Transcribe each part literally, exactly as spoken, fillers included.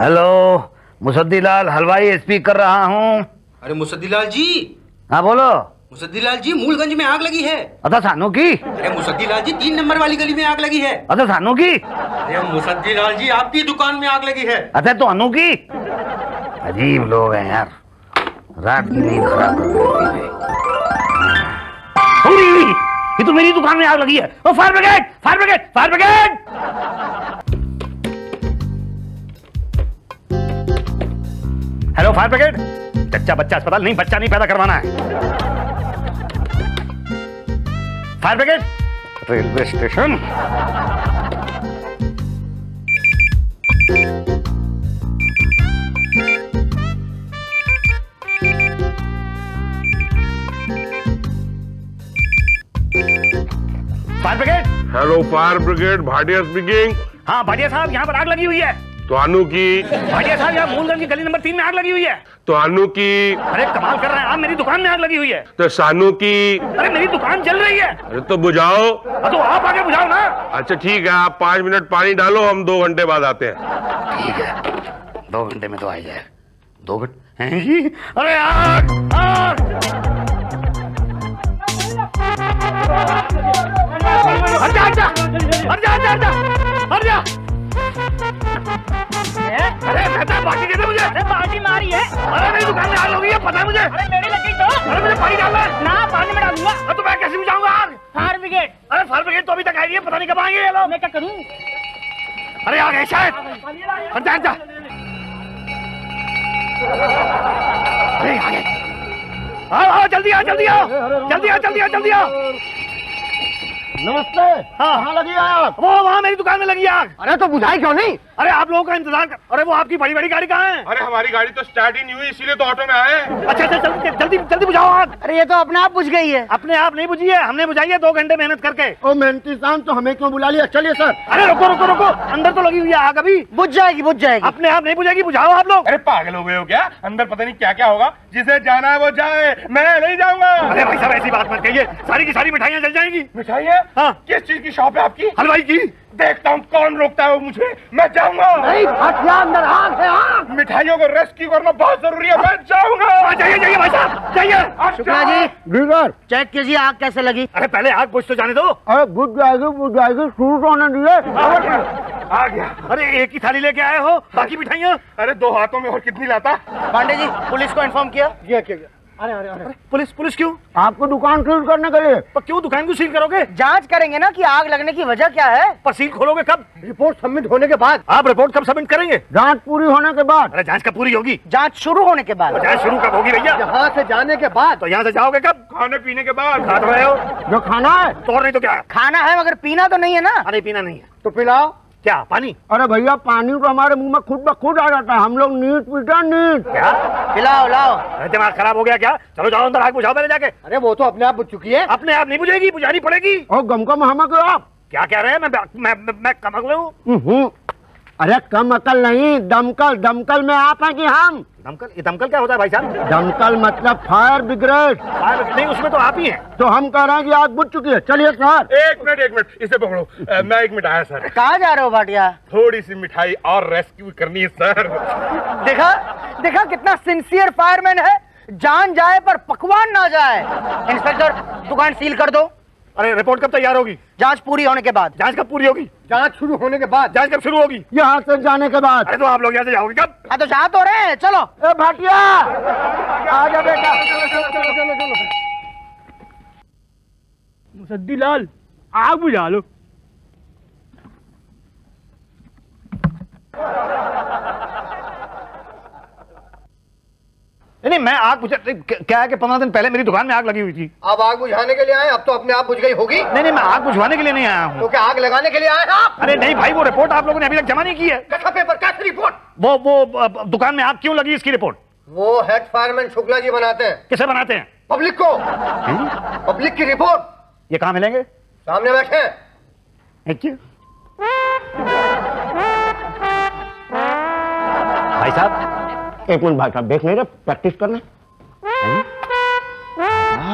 Hello, Musaddilal हलवाई speak कर रहा हूँ। अरे मुसद्दीलाल जी। हाँ बोलो। मुसद्दीलाल जी, मूलगंज में आग लगी है। अदा सानू की। अरे मुसद्दीलाल जी, तीन नंबर वाली गली में आग लगी है। अदा सानू की। अरे मुसद्दीलाल जी, आपकी दुकान में आग लगी है। अदा तो अनु की। अजीब लोग हैं यार, रात की नींद खराब कर देती है। ये तो मेरी दुकान में आग लगी है। ओ fire brigade, fire brigade, fire brigade. Hello fire brigade. बच्चा बच्चा अस्पताल नहीं, बच्चा नहीं पैदा करवाना है। Fire brigade, railway station. Fire brigade. Hello fire brigade, Bhatia speaking. हाँ भाटिया साहब, यहाँ पर आग लगी हुई है। तो आनू की। भाटिया साहब, यहाँ मूलगंज की गली नंबर तीन में आग लगी हुई है। तो आनू की। अरे कमाल कर रहे हैं आप, मेरी दुकान में आग लगी हुई है। तो सानू की। अरे मेरी दुकान जल रही है। अरे तो बुझाओ। तो आप आगे बुझाओ ना। अच्छा ठीक है, आप पाँच मिनट पानी डालो, हम दो घंटे बाद आते हैं। ठीक है, दो घंटे में तो आ जाए। दो घंटे। अरे आग, आग। हट जा, हट जा, हट जा, हट जा, हट जा। अरे मेहता बाटी दे दे मुझे। अरे बाटी मारी है। अरे मेरी दुकान में आग लगी है, पता है मुझे। अरे मेरे लगी तो। अरे मुझे पानी डालना है। ना पानी में डालूंगा। अरे तो मैं कैसे बुझाऊंगा आग? Fire brigade. अरे फायर ब्रिगेड तो अभी तक आई नहीं है, पता नहीं कब आएंगे ये लोग। मैं क्या करूँ? अरे आ गए शायद। हट जा, हट जा। अरे आ गए। आओ आओ, जल्दी आओ, जल्दी आओ, जल्दी आओ, जल्दी आओ, जल्दी आओ। नमस्ते। हाँ हाँ, लगी आग। वो वहाँ मेरी दुकान में लगी आग। अरे तो बुझाई क्यों नहीं? अरे आप लोगों का इंतजार कर। अरे वो आपकी बड़ी बड़ी गाड़ी कहाँ है? अरे हमारी गाड़ी तो स्टार्ट ही नहीं हुई, इसीलिए तो ऑटो में आए। अच्छा अच्छा, जल्दी जल्दी जल्दी बुझाओ आग। अरे ये तो अपने आप बुझ गई है। अपने आप नहीं बुझी है, हमने बुझाई है दो घंटे मेहनत करके। ओ मेहनती शाम, तो हमें क्यों बुला लिया? चलिए सर। अरे रुको रुको रुको, अंदर तो लगी हुई है आग, अभी बुझ जाएगी, बुझ जाएगी। अपने आप नहीं बुझेगी, बुझाओ आप लोग। अरे पागल हो गए हो क्या? अंदर पता नहीं क्या क्या होगा। जिसे जाना है वो जाए, मैं नहीं जाऊँगा। अरे भाई साहब, ऐसी बात मत कहिए, सारी की सारी मिठाइयाँ जल जाएंगी। मिठाइयाँ? हाँ। किस चीज की शॉप है आपकी? हलवाई की। देखता हूँ कौन रोकता है वो मुझे, मैं जाऊंगा। नहीं, अंदर आग है, आग। मिठाइयों को रेस्क्यू करना बहुत जरूरी है, मैं जाऊंगा। जाइए जाइए भाई साहब, जाइए। शुक्ला जी, चेक कीजिए आग कैसे लगी। अरे पहले आग बुझ तो जाने दो। अरे बुझ जाएगी, बुझ जाएगी, शुरू तो होने दिए। आ गया। अरे एक ही थाली लेके आए हो, बाकी मिठाइयाँ? अरे दो हाथों में और कितनी लाता। पांडे जी, पुलिस को इन्फॉर्म किया? किया किया। अरे अरे अरे, पुलिस पुलिस क्यों? आपको दुकान सील करने के लिए। पर क्यों दुकान को सील करोगे? जांच करेंगे ना कि आग लगने की वजह क्या है। पर सील खोलोगे कब? रिपोर्ट सबमिट होने के बाद। आप रिपोर्ट कब सबमिट करेंगे? जांच पूरी होने के बाद। अरे जांच कब पूरी होगी? जांच शुरू होने के बाद। जांच शुरू कब होगी भैया? यहाँ से जाने के बाद। तो यहाँ से जाओगे कब? खाने पीने के बाद। खा रहे हो जो खाना है। तो नहीं तो क्या? खाना है मगर पीना तो नहीं है ना। अरे पीना नहीं है तो पिलाओ क्या पानी? अरे भैया पानी तो हमारे मुंह में खुद ब खुद आ जाता है, हम लोग नीट पीटा नीट। क्या पिलाओ लाओ। अरे दिमाग खराब हो गया क्या? चलो जाओ अंदर, आग बुझाओ पहले जाके। अरे वो तो अपने आप बुझ चुकी है। अपने आप नहीं बुझेगी, बुझानी पड़ेगी। और गम का महामक हो आप। क्या कह रहे हैं? मैं मैं मैं, मैं कम अकल हूँ। अरे कम अकल नहीं, दमकल। दमकल में आप हैं कि हम? दमकल? ये दमकल क्या होता है भाई साहब? दमकल मतलब फायर ब्रिगेड। नहीं, उसमें तो आप ही हैं। तो हम कह रहे हैं कि आग बुझ चुकी है। चलिए सर। एक मिनट एक मिनट, इसे पकड़ो। आ, मैं एक मिनट आया सर। कहाँ जा रहे हो भाटिया? थोड़ी सी मिठाई और रेस्क्यू करनी है सर। देखा देखा कितना सिंसियर फायरमैन है, जान जाए पर पकवान ना जाए। इंस्पेक्टर, दुकान सील कर दो। अरे रिपोर्ट कब तैयार होगी? जांच पूरी होने के बाद। जांच कब पूरी होगी? जांच शुरू होने के बाद। जांच कब शुरू होगी? यहाँ से जाने के बाद। अरे तो आप लोग यहाँ से जाओगे कब? हाँ तो जा तो रहे हैं, चलो। ए भाटिया आ जा बेटा। मुसद्दीलाल, आग बुझा लो। नहीं मैं आग बुझा, क्या है कि पंद्रह दिन पहले मेरी दुकान में आग लगी हुई थी। अब आग बुझाने के लिए आए? अब तो अपने आप बुझ गई होगी। नहीं नहीं, मैं आग बुझवाने के लिए नहीं आया हूँ। तो क्या आग लगाने के लिए आए आप? अरे नहीं भाई, वो रिपोर्ट आप लोगों ने अभी तक जमा नहीं की है। कैसा पेपर, कैसी रिपोर्ट? वो वो दुकान में आग क्यों लगी, इसकी रिपोर्ट वो हेड फायरमैन शुक्ला जी बनाते हैं। किसे बनाते हैं? पब्लिक को। पब्लिक की रिपोर्ट। ये कहाँ मिलेंगे? सामने बैठे। भाई साहब एक मिनट, भाई साहब देख नहीं रहे, प्रैक्टिस करना।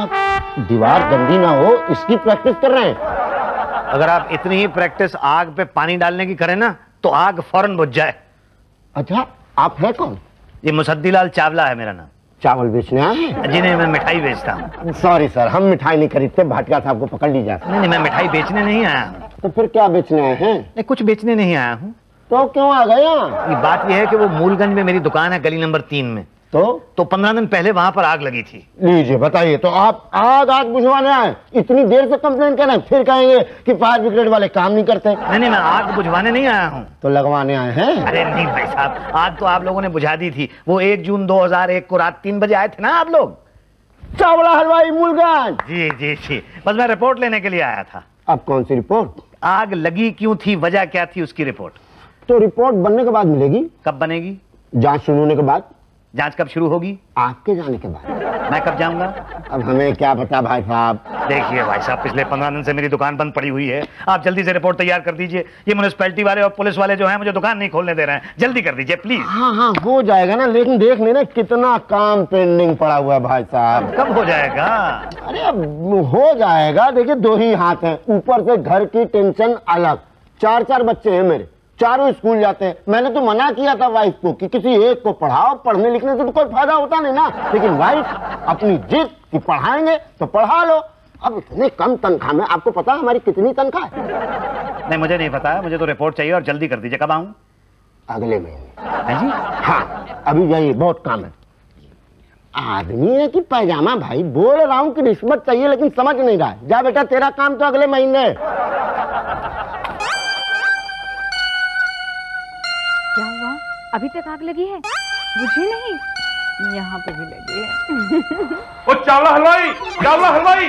आप दीवार गंदी ना हो इसकी प्रैक्टिस कर रहे हैं। अगर आप इतनी ही प्रैक्टिस आग पे पानी डालने की करें ना, तो आग फौरन बुझ जाए। अच्छा आप है कौन? ये मुसद्दीलाल चावला है मेरा नाम। चावल बेचने आए हैं? जी नहीं, मैं मिठाई बेचता हूँ। सॉरी सर, हम मिठाई नहीं खरीदते, भाटिया साहब को पकड़ लीजिए। नहीं नहीं, मैं मिठाई बेचने नहीं आया हूँ। तो फिर क्या बेचने आए हैं? नहीं, कुछ बेचने नहीं आया हूँ। तो क्यों आ गया? ये बात यह है कि वो मूलगंज में मेरी दुकान है, गली नंबर तीन में। तो तो पंद्रह दिन पहले वहाँ पर आग लगी थी। लीजिए बताइए, तो आप आग आग बुझवाने आए? इतनी देर से कंप्लेन करें फिर कहेंगे कि फायर ब्रिगेड वाले काम नहीं करते। नहीं नहीं, मैं आग बुझवाने नहीं आया हूँ। तो लगवाने आए हैं? अरे नहीं भाई साहब, आग तो आप लोगों ने बुझा दी थी। वो एक जून दो हजार एक को रात तीन बजे आए थे ना आप लोग? चावला हलवाई मूलगंज। जी जी जी, बस मैं रिपोर्ट लेने के लिए आया था। अब कौन सी रिपोर्ट? आग लगी क्यों थी, वजह क्या थी, उसकी रिपोर्ट। तो रिपोर्ट बनने के बाद मिलेगी? कब बनेगी? जाँच शुरू होने के बाद। जांच कब शुरू होगी? आपके जाने के बाद। मैं कब जाऊंगा? अब हमें क्या पता भाई साहब। देखिए भाई साहब, पिछले पंद्रह दिन से मेरी दुकान बंद पड़ी हुई है, आप जल्दी से रिपोर्ट तैयार कर दीजिए। ये म्युनिसिपैलिटी वाले और पुलिस वाले जो हैं मुझे दुकान नहीं खोलने दे रहे हैं, जल्दी कर दीजिए प्लीज। हाँ हाँ हो जाएगा ना, लेकिन देख लेना कितना काम पेंडिंग पड़ा हुआ है भाई साहब। कब हो जाएगा? अरे अब हो जाएगा। देखिये दो ही हाथ है, ऊपर से घर की टेंशन अलग, चार चार बच्चे हैं मेरे, चारों स्कूल जाते हैं। मैंने तो मना किया था वाइफ को कि किसी एक को पढ़ाओ, पढ़ने लिखने से तो कोई फायदा होता नहीं ना, लेकिन वाइफ अपनी जिद कि पढ़ाएंगे तो पढ़ा लो। अब इतने कम तनख्वाह में आपको पता हमारी कितनी तनख्वाह है? नहीं मुझे नहीं पता है, मुझे तो रिपोर्ट चाहिए और जल्दी कर दीजिए। कब आऊं? अगले महीने। जी हाँ, अभी जाइए, बहुत काम है। आदमी है कि पैजामा भाई, बोल रहा हूँ कि रिश्वत चाहिए लेकिन समझ नहीं रहा है। जा बेटा, तेरा काम तो अगले महीने। अभी तक आग लगी है? मुझे नहीं, यहाँ पे भी लगी है। ओ चावला हलवाई, चावला हलवाई,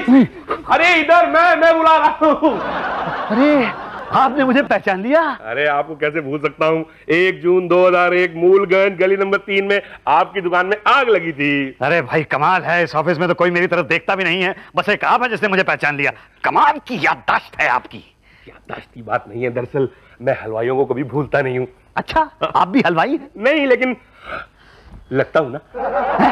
अरे इधर मैं मैं बुला रहा हूँ। अरे आपने मुझे पहचान लिया? अरे आपको कैसे भूल सकता हूँ, एक जून दो हजार एक मूलगंज गली नंबर तीन में आपकी दुकान में आग लगी थी। अरे भाई कमाल है, इस ऑफिस में तो कोई मेरी तरफ देखता भी नहीं है, बस एक आप है जिसने मुझे पहचान लिया। कमाल की याददाश्त है आपकी। याददाश्त की बात नहीं है, दरअसल मैं हलवाइयों को कभी भूलता नहीं हूँ। अच्छा, आप भी हलवाई हैं? नहीं, लेकिन लगता हूँ ना।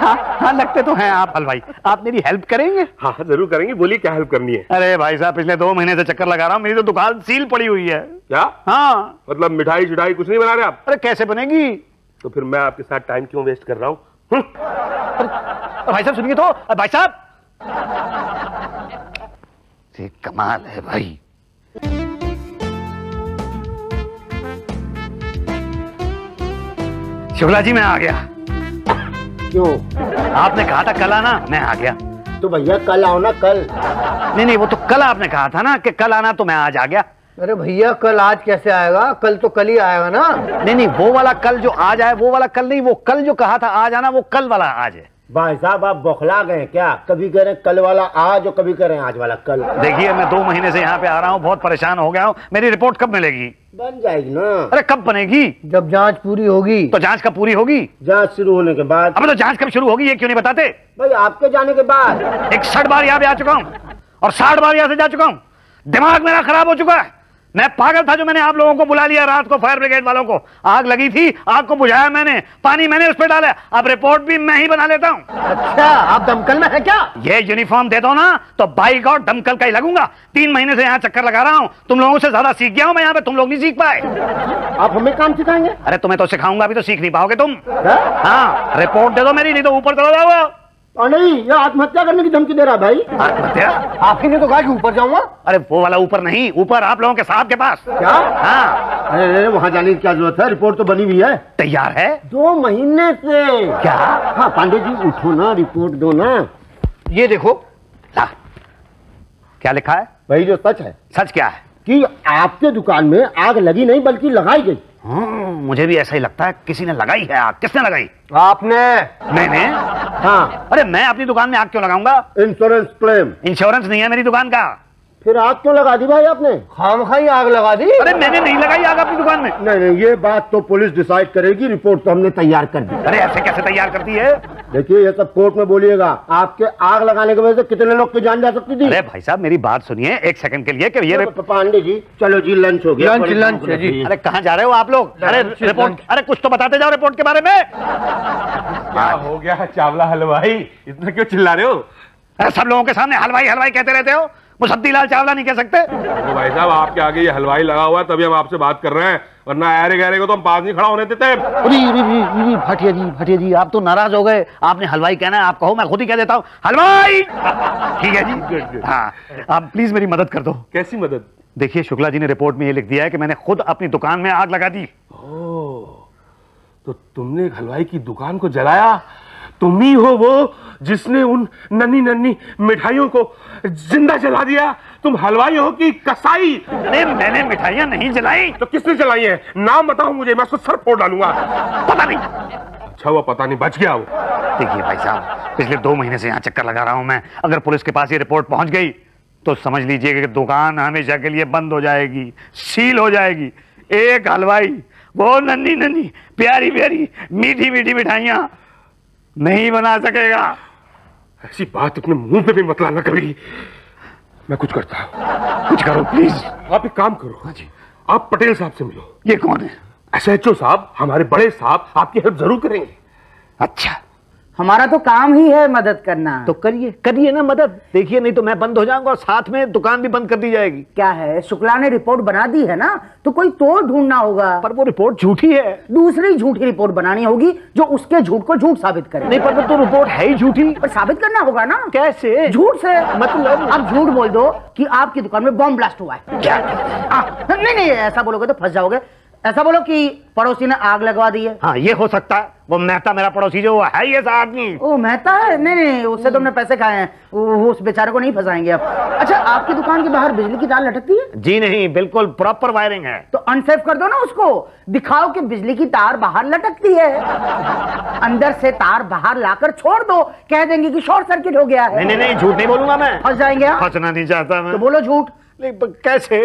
हाँ, हाँ, लगते तो हैं आप हलवाई। आप मेरी हेल्प करेंगे? हाँ जरूर करेंगे, बोलिए क्या हेल्प करनी है। अरे भाई साहब, पिछले दो महीने से चक्कर लगा रहा हूँ, मेरी तो दुकान सील पड़ी हुई है। क्या? हाँ मतलब मिठाई जुटाई कुछ नहीं बना रहे आप? अरे कैसे बनेगी? तो फिर मैं आपके साथ टाइम क्यों वेस्ट कर रहा हूँ। भाई साहब सुनिए तो, भाई साहब कमाल है भाई। शुक्ला जी मैं आ गया। क्यों? आपने कहा था कल आना, मैं आ गया। तो भैया कल आओ ना, कल। नहीं नहीं, वो तो कल आपने कहा था ना कि कल आना, तो मैं आज आ गया। अरे भैया कल आज कैसे आएगा, कल तो कल ही आएगा ना। नहीं नहीं, वो वाला कल जो आज आया वो वाला कल नहीं, वो कल जो कहा था आज आना वो कल वाला आज है। भाई साहब आप बौखला गए क्या? कभी कह रहे कल वाला आज और कभी कह रहे आज वाला कल। देखिए मैं दो महीने से यहाँ पे आ रहा हूँ, बहुत परेशान हो गया हूँ। मेरी रिपोर्ट कब मिलेगी? बन जाएगी ना। अरे कब बनेगी? जब जांच पूरी होगी। तो जांच कब पूरी होगी? जांच शुरू होने के बाद। अब तो जांच कब शुरू होगी ये क्यों नहीं बताते? भाई आपके जाने के बाद। इकसठ बार यहाँ पे आ चुका हूँ और साठ बार यहाँ से जा चुका हूँ, दिमाग मेरा खराब हो चुका है। मैं पागल था जो मैंने आप लोगों को बुला लिया रात को, फायर ब्रिगेड वालों को। आग लगी थी, आग को बुझाया मैंने, पानी मैंने उस पर डाला, अब रिपोर्ट भी मैं ही बना लेता हूँ। अच्छा आप दमकल में है क्या? ये यूनिफॉर्म दे दो ना तो बाई गॉड दमकल का ही लगूंगा। तीन महीने से यहाँ चक्कर लगा रहा हूँ, तुम लोगों से ज्यादा सीख गया हूँ मैं यहाँ पे, तुम लोग नहीं सीख पाए। आप हमें काम सिखाएंगे? अरे तुम्हें तो सिखाऊंगा, अभी तो सीख नहीं पाओगे तुम। हाँ रिपोर्ट दे दो मेरी, नहीं तो ऊपर चला जाओ। और नहीं, ये आत्महत्या करने की धमकी दे रहा भाई। आत्महत्या? आप ही ने तो कहा कि ऊपर जाऊंगा। अरे वो वाला ऊपर नहीं, ऊपर आप लोगों के साहब के पास। क्या? हाँ। अरे अरे वहाँ जाने की क्या जरूरत है, रिपोर्ट तो बनी हुई है, तैयार है दो महीने से। क्या? हाँ पांडे जी उठो ना, रिपोर्ट दो ना। ये देखो ला, क्या लिखा है भाई? जो सच है। सच क्या है? कि आपके दुकान में आग लगी नहीं बल्कि लगाई गई। हाँ मुझे भी ऐसा ही लगता है, किसी ने लगाई है आग। किसने लगाई? आपने। मैंने? हाँ। अरे मैं अपनी दुकान में आग क्यों लगाऊंगा? Insurance claim. इंश्योरेंस नहीं है मेरी दुकान का। फिर आग क्यों लगा दी भाई आपने? खामखाई आग लगा दी। अरे मैंने नहीं लगाई आग अपनी दुकान में। नहीं नहीं, ये बात तो पुलिस डिसाइड करेगी, रिपोर्ट तो हमने तैयार कर दी। अरे ऐसे कैसे तैयार करती है? देखिए ये सब कोर्ट में बोलिएगा, आपके आग लगाने की वजह से कितने लोग की जान जा सकती थी। अरे भाई साहब मेरी बात सुनिए एक सेकंड के लिए। कि ये पांडे जी चलो जी लंच हो गया। लंच लंच जी। अरे कहाँ जा रहे हो आप लोग? अरे रिपोर्ट, अरे कुछ तो बताते जाओ रिपोर्ट के बारे में। क्या हो गया चावला हलवाई, इतना क्यों चिल्ला रहे हो? अरे सब लोगों के सामने हलवाई हलवाई कहते रहते हो, मुसद्दीलाल चावला नहीं कह सकते? तो भाई साहब आपके आगे ये हलवाई लगा हुआ है तभी हम आपसे बात कर रहे हैं, वरना आरे गहरे को तो हम पास नहीं खड़ा होने देते। भाटिया जी, भाटिया जी आप तो नाराज हो गए, आपने हलवाई कहना है, आप कहो मैं खुद ही कह देता हूँ हलवाई। ठीक है जी, हाँ आप प्लीज मेरी मदद कर दो। कैसी मदद? देखिए शुक्ला जी ने रिपोर्ट में ये लिख दिया है कि मैंने खुद अपनी दुकान में आग लगा दी। तो तुमने हलवाई की दुकान को जलाया? तुम ही हो वो जिसने उन नन्ही नन्ही मिठाइयों को जिंदा जला दिया। तुम हलवाई हो कि कसाई? अरे मैंने मिठाइयां नहीं जलाई। तो किसने जलाई है? नाम बताओ मुझे, मैं उसको सर फोड़ डालूंगा। पता नहीं। अच्छा हुआ पता नहीं, बच गया वो। देखिए भाई साहब, पिछले दो महीने से यहाँ चक्कर लगा रहा हूँ मैं, अगर पुलिस के पास ये रिपोर्ट पहुंच गई तो समझ लीजिए कि दुकान हमेशा के लिए बंद हो जाएगी, सील हो जाएगी। एक हलवाई, वो नन्ही नन्ही प्यारी प्यारी मीठी मीठी मिठाइयाँ नहीं बना सकेगा। ऐसी बात अपने मुंह पे भी मत लाना कभी। मैं कुछ करता हूँ, कुछ करो प्लीज। आप एक काम करो। हाँ जी। आप पटेल साहब से मिलो। ये कौन है? एस एच ओ साहब, हमारे बड़े साहब, आपकी हेल्प जरूर करेंगे। अच्छा, हमारा तो काम ही है मदद करना। तो करिए, करिए ना मदद। देखिए नहीं तो मैं बंद हो जाऊंगा और साथ में दुकान भी बंद कर दी जाएगी। क्या है, शुक्ला ने रिपोर्ट बना दी है ना, तो कोई तोड़ ढूंढना होगा। पर वो रिपोर्ट झूठी है। दूसरी झूठी रिपोर्ट बनानी होगी जो उसके झूठ को झूठ साबित करे। नहीं पर तो रिपोर्ट है ही झूठी। पर साबित करना होगा ना। कैसे? झूठ से। मतलब आप झूठ बोल दो कि आपकी दुकान में बॉम्ब ब्लास्ट हुआ है। क्या? नहीं नहीं, ऐसा बोलोगे तो फंस जाओगे। ऐसा बोलो कि पड़ोसी ने आग लगवा दी है। हाँ ये हो सकता है, वो मेहता मेरा पड़ोसी जो है ये आदमी। ओ मेहता है? नहीं नहीं, उससे तुमने पैसे खाए हैं, वो उस बेचारे को नहीं फंसाएंगे आप। अच्छा, आपकी दुकान के बाहर बिजली की तार लटकती है? जी नहीं, बिल्कुल प्रॉपर वायरिंग है। तो अनसेफ कर दो ना उसको, दिखाओ कि बिजली की तार बाहर लटकती है। अंदर से तार बाहर लाकर छोड़ दो, कह देंगे कि शॉर्ट सर्किट हो गया है। नहीं नहीं, झूठ नहीं बोलूंगा मैं। फंस जाएंगे आप। फंसना नहीं चाहता मैं। तो बोलो झूठ। कैसे?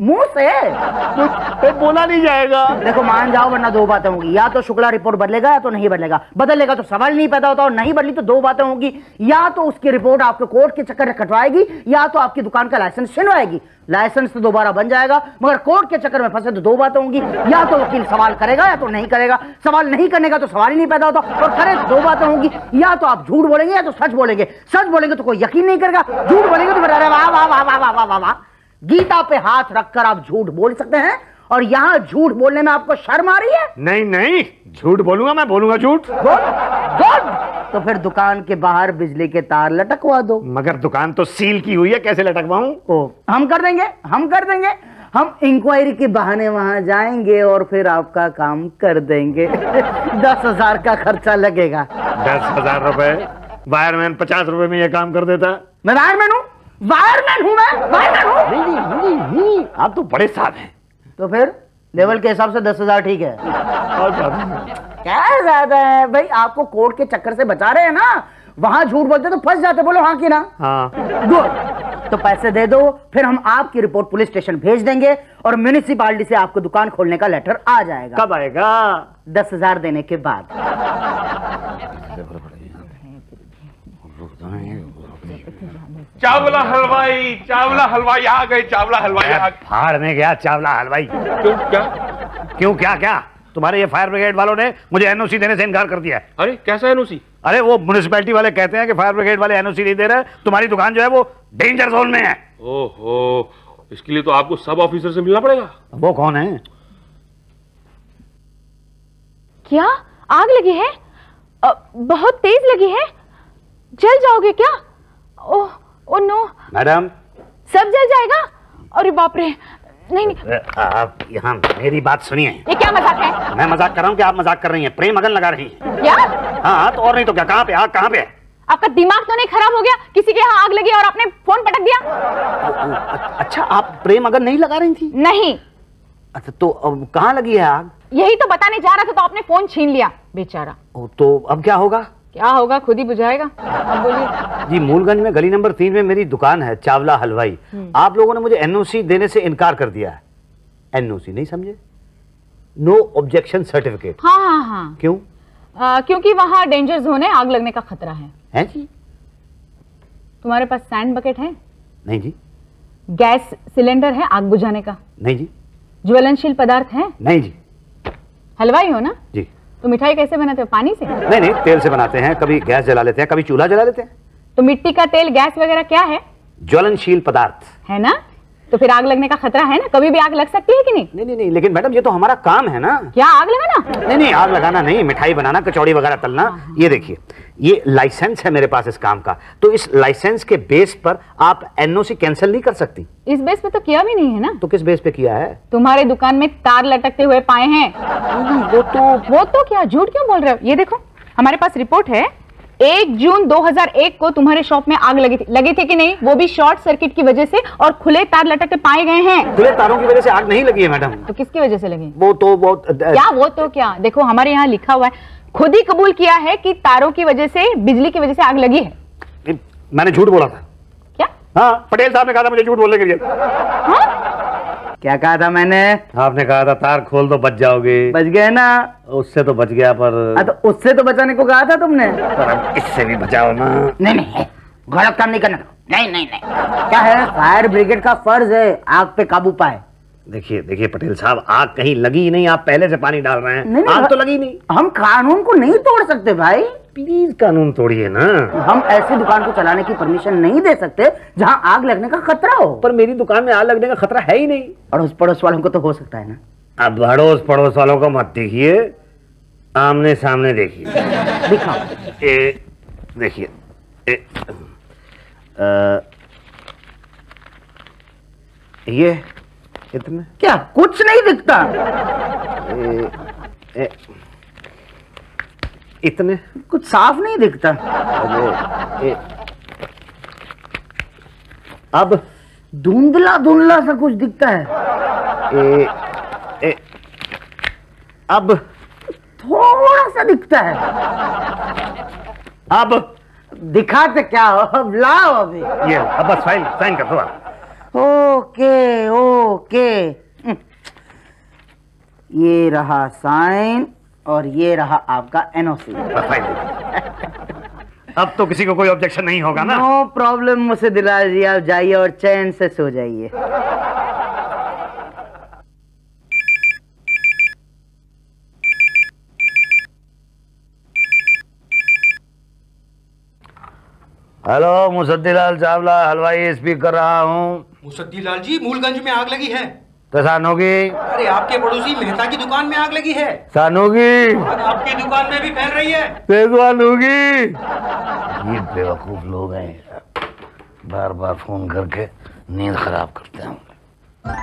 मुंह से तो बोला नहीं जाएगा। देखो मान जाओ वरना दो बातें होंगी, या तो शुक्ला रिपोर्ट बदलेगा या तो नहीं बदलेगा। बदलेगा तो सवाल नहीं पैदा होता, और नहीं बदली तो दो बातें होंगी, या तो उसकी रिपोर्ट आपको कोर्ट के चक्कर कटवाएगी या तो आपकी दुकान का लाइसेंस छिनवाएगी। लाइसेंस तो दोबारा बन जाएगा मगर कोर्ट के चक्कर में फंसे तो दो बातें होंगी, या तो वकील सवाल करेगा या तो नहीं करेगा। सवाल नहीं करने का तो सवाल ही नहीं पैदा होता, और करे तो दो बातें होंगी, या तो आप झूठ बोलेंगे या तो सच बोलेंगे। सच बोलेंगे तो कोई यकीन नहीं करेगा, झूठ बोलेंगे तो बता रहे वाह वाह वाह वाह वाह वाह वाह। गीता पे हाथ रखकर आप झूठ बोल सकते हैं, और यहाँ झूठ बोलने में आपको शर्म आ रही है? नहीं नहीं, झूठ बोलूंगा मैं, बोलूंगा झूठ। गुड गुड, तो फिर दुकान के बाहर बिजली के तार लटकवा दो। मगर दुकान तो सील की हुई है, कैसे लटकवाऊं? ओ हम कर देंगे, हम कर देंगे। हम इंक्वायरी के बहाने वहां जाएंगे और फिर आपका काम कर देंगे। दस हजार का खर्चा लगेगा। दस हजार रुपए? वायरमैन पचास रुपए में यह काम कर देता। मैं वायरमैन हूँ, वायरमैन हूँ मैं, वायरमैन हूँ। नहीं नहीं नहीं, आप तो बड़े साहब हैं। तो फिर लेवल के हिसाब से दस हजार ठीक है। क्या ज्यादा है भाई, आपको कोर्ट के चक्कर से बचा रहे हैं ना, वहाँ झूठ बोलते तो फंस जाते। बोलो हाँ कि ना। हाँ गुड, तो पैसे दे दो, फिर हम आपकी रिपोर्ट पुलिस स्टेशन भेज देंगे और म्यूनिसिपालिटी से आपको दुकान खोलने का लेटर आ जाएगा। कब आएगा? दस हजार देने के बाद। चावला हलवाई, चावला हलवाई आ गए, चावला हलवाई आ गए। फाड़ में गया चावला हलवाई। क्यों क्या? क्यों क्या क्या? तुम्हारे ये फायर ब्रिगेड वालों ने मुझे एन ओ सी देने से इनकार कर दिया है। अरे कैसा एन ओ सी? अरे वो म्युनिसिपैलिटी वाले कहते हैं कि फायर ब्रिगेड वाले एन ओ सी नहीं दे रहे, तुम्हारी दुकान जो है वो डेंजर जोन में है। ओहो, इसके लिए तो आपको सब ऑफिसर से मिलना पड़ेगा। वो कौन है? क्या आग लगी है? बहुत तेज लगी है, जल जाओगे क्या? ओह ओह नो मैडम, सब जल जाएगा। अरे बाप रे, नहीं नहीं। आप यहाँ मेरी बात सुनिए। ये क्या मजाक है? मैं मजाक कर रहा हूँ कि आप मजाक कर रही हैं, प्रेम अगन लगा रही हैं। क्या? हाँ तो और नहीं तो क्या। कहाँ पे आग कहाँ पे है? आपका दिमाग तो नहीं खराब हो गया? किसी के यहाँ आग लगी और आपने फोन पटक दिया। अच्छा, आप प्रेम अगन नहीं लगा रही थी? नहीं। अच्छा तो अब कहाँ लगी है आग? यही तो बताने जा रहा था, तो आपने फोन छीन लिया बेचारा। तो अब क्या होगा? क्या होगा खुद ही बुझाएगा। अब बोलिए जी। मूलगंज में गली नंबर तीन में मेरी दुकान है, चावला हलवाई। आप लोगों ने मुझे एन ओ सी देने से इनकार कर दिया है। एन ओ सी नहीं समझे? No objection certificate. हाँ हाँ हाँ। क्यों? आ, क्योंकि वहाँ डेंजर जोन है, आग लगने का खतरा है। है जी। तुम्हारे पास सैंड बकेट है? नहीं जी। गैस सिलेंडर है आग बुझाने का? नहीं जी। ज्वलनशील पदार्थ है? नहीं जी। हलवाई हो ना जी, तो मिठाई कैसे बनाते हो? पानी से? नहीं नहीं, तेल से बनाते हैं। कभी गैस जला लेते हैं, कभी चूल्हा जला लेते हैं। तो मिट्टी का तेल, गैस वगैरह क्या है? ज्वलनशील पदार्थ है ना। तो फिर आग लगने का खतरा है ना, कभी भी आग लग सकती है कि नहीं? नहीं नहीं नहीं, लेकिन मैडम ये तो हमारा काम है ना। क्या आग लगाना? नहीं नहीं, आग लगाना नहीं, मिठाई बनाना, कचौड़ी वगैरह तलना। ये देखिए, ये लाइसेंस है मेरे पास इस काम का, तो इस लाइसेंस के बेस पर आप एनओसी कैंसिल नहीं कर सकती। इस बेस पे तो किया भी नहीं है ना। तो किस बेस पे किया है? तुम्हारे दुकान में तार लटकते हुए पाए हैं। वो तो वो तो क्या झूठ क्यों बोल रहे हो? ये देखो हमारे पास रिपोर्ट है, एक जून दो हज़ार एक को तुम्हारे शॉप में आग लगी थी। लगी थी कि नहीं? वो भी शॉर्ट सर्किट की वजह से, और खुले तार लटकते पाए गए हैं। खुले तारों की वजह से आग नहीं लगी है मैडम। तो किसकी वजह से लगी? वो तो वो क्या वो तो क्या देखो हमारे यहाँ लिखा हुआ है, खुद ही कबूल किया है कि तारों की वजह से, बिजली की वजह से आग लगी है। मैंने झूठ बोला था क्या? हाँ, पटेल साहब ने कहा था मुझे झूठ बोलने के लिए। हाँ? क्या कहा था मैंने? आपने कहा था तार खोल दो बच जाओगे। बच गए ना? उससे तो बच गया। पर आ, तो उससे तो बचाने को कहा था तुमने, पर इससे भी बचाओ ना। नहीं नहीं, गलत काम नहीं करना। नहीं नहीं नहीं, क्या है, फायर ब्रिगेड का फर्ज है आग पे काबू पाए। देखिए देखिए पटेल साहब, आग कहीं लगी नहीं, आप पहले से पानी डाल रहे हैं। नहीं, आग तो लगी नहीं। हम कानून को नहीं तोड़ सकते भाई, प्लीज कानून तोड़िए ना। हम ऐसी दुकान को चलाने की परमिशन नहीं दे सकते जहां आग लगने का खतरा हो। पर मेरी दुकान में आग लगने का खतरा है ही नहीं। अड़ोस पड़ोस वालों को तो हो सकता है ना। अब अड़ोस पड़ोस वालों को मत देखिए, आमने सामने देखिए। दिखाओ, ए देखिए, ये इतने क्या कुछ नहीं दिखता। ए, ए, इतने कुछ साफ नहीं दिखता। ए, ए, अब धुंधला धुंधला सा कुछ दिखता है। ए, ए, अब थोड़ा सा दिखता है। अब दिखाते क्या हो, अब लाओ अभी ये, अब बस साइन साइन कर दो आप। ओके ओके, ये रहा साइन और ये रहा आपका एनओसी। अब तो किसी को कोई ऑब्जेक्शन नहीं होगा ना? नो प्रॉब्लम मुसद्दीलाल जी, आप जाइए और चैन से सो जाइए। हेलो मुसद्दीलाल, चावला हलवाई स्पीक कर रहा हूँ। मुसद्दीलाल जी, मूलगंज में आग लगी है। तो सानोगी? अरे आपके पड़ोसी मेहता की दुकान में आग लगी है। सानोगी? आपकी दुकान में भी फैल रही है। ये बेवकूफ लोग हैं, बार बार फोन करके नींद खराब करते हैं।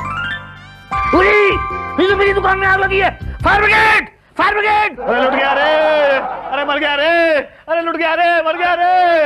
पूरी मेरी दुकान में आग लगी है। Fire brigade, fire brigade. अरे लुट गया रे, अरे मर गया रे, अरे लुट गया रे, मर गया रे।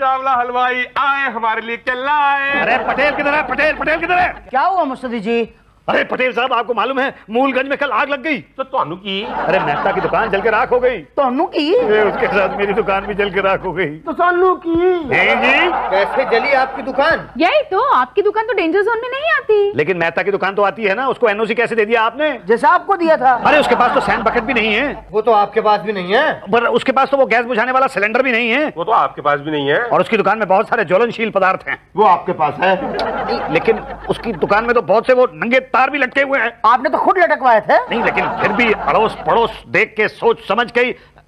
चावला हलवाई आए हमारे लिए केला आए। अरे पटेल किधर है? पटेल पटेल किधर है? क्या हुआ मुसद्दी जी? अरे पटेल साहब, आपको मालूम है मूलगंज में कल आग लग गई। तो तोनू की? अरे मेहता की दुकान जल के राख हो गई। तोनू की? उसके साथ मेरी दुकान भी जल के राख हो गई। तो तोनू की? नहीं जी, कैसे जली आपकी दुकान? यही तो, आपकी दुकान तो डेंजर जोन में नहीं आती। लेकिन मेहता की दुकान तो आती है ना, उसको एनओसी कैसे दे दिया आपने? जैसा आपको दिया था। अरे उसके पास तो सैंड बकेट भी नहीं है। वो तो आपके पास भी नहीं है। पर उसके पास तो वो गैस बुझाने वाला सिलेंडर भी नहीं है। वो तो आपके पास भी नहीं है। और उसकी दुकान में बहुत सारे ज्वलनशील पदार्थ है, वो आपके पास है। लेकिन उसकी दुकान में तो बहुत से वो नंगे भी लटके हुए हैं। आपने तो खुद लटकवाए थे। नहीं, लेकिन फिर भी अड़ोस पड़ोस देख के सोच समझ के